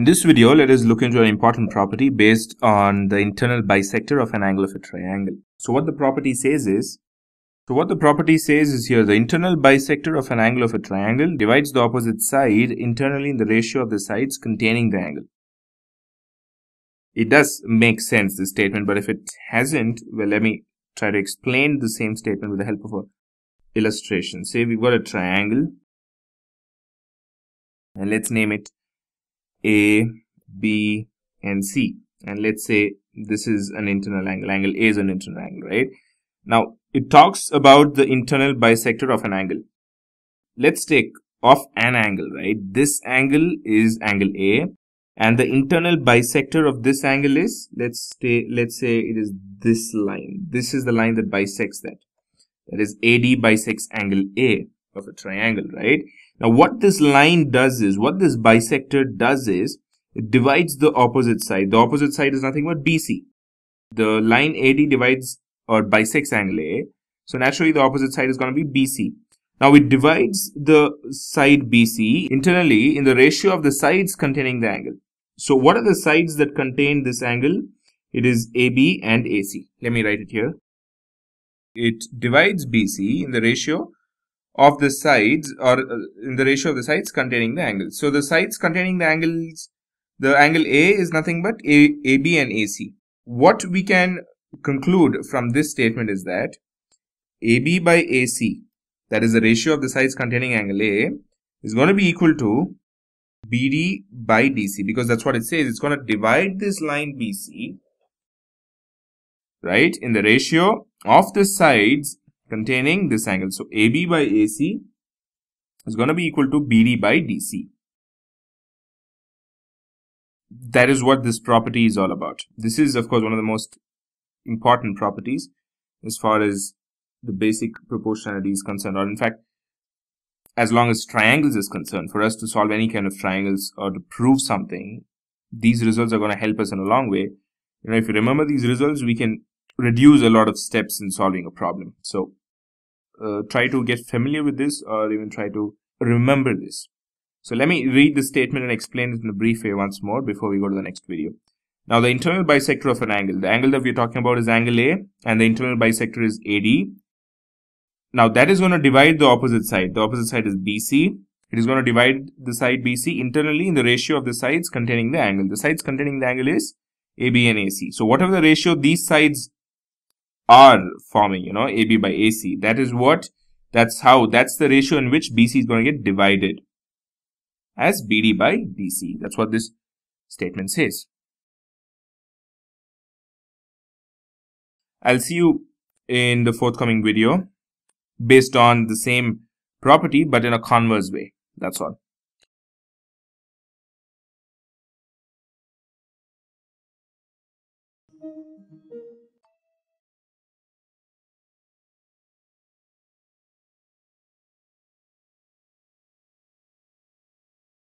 In this video, let us look into an important property based on the internal bisector of an angle of a triangle. So what the property says is, here the internal bisector of an angle of a triangle divides the opposite side internally in the ratio of the sides containing the angle. It does make sense, this statement, but if it hasn't, well, let me try to explain the same statement with the help of an illustration. Say we've got a triangle and let's name it A, B, and C, and let's say this is an internal angle. Angle A is an internal angle, right? Now it talks about the internal bisector of an angle. Let's take off an angle, right? This angle is angle A, and the internal bisector of this angle is, let's say it is this line. This is the line that bisects that. That is, AD bisects angle A of a triangle, right? Now what this line does is, what this bisector does is, it divides the opposite side. The opposite side is nothing but BC. The line AD divides or bisects angle A. So naturally the opposite side is going to be BC. Now it divides the side BC internally in the ratio of the sides containing the angle. So what are the sides that contain this angle? It is AB and AC. Let me write it here. It divides BC in the ratio of the sides, or in the ratio of the sides containing the angle. So the sides containing the angles, the angle A is nothing but AB and AC. What we can conclude from this statement is that AB by AC, that is the ratio of the sides containing angle A, is going to be equal to BD by DC, because that's what it says. It's going to divide this line BC, right, in the ratio of the sides containing this angle. So AB by AC is going to be equal to BD by DC. That is what this property is all about. This is, of course, one of the most important properties as far as the basic proportionality is concerned, or in fact, as long as triangles is concerned. For us to solve any kind of triangles or to prove something, these results are going to help us in a long way. You know, if you remember these results, we can reduce a lot of steps in solving a problem. So try to get familiar with this, or even try to remember this. So let me read the statement and explain it in a brief way once more before we go to the next video. Now the internal bisector of an angle, the angle that we're talking about is angle A, and the internal bisector is AD. Now that is going to divide the opposite side. The opposite side is BC. It is going to divide the side BC internally in the ratio of the sides containing the angle. The sides containing the angle is AB and AC. So whatever the ratio these sides are forming, you know, AB by AC, that's the ratio in which BC is going to get divided as BD by DC. That's what this statement says. I'll see you in the forthcoming video based on the same property, but in a converse way. That's all.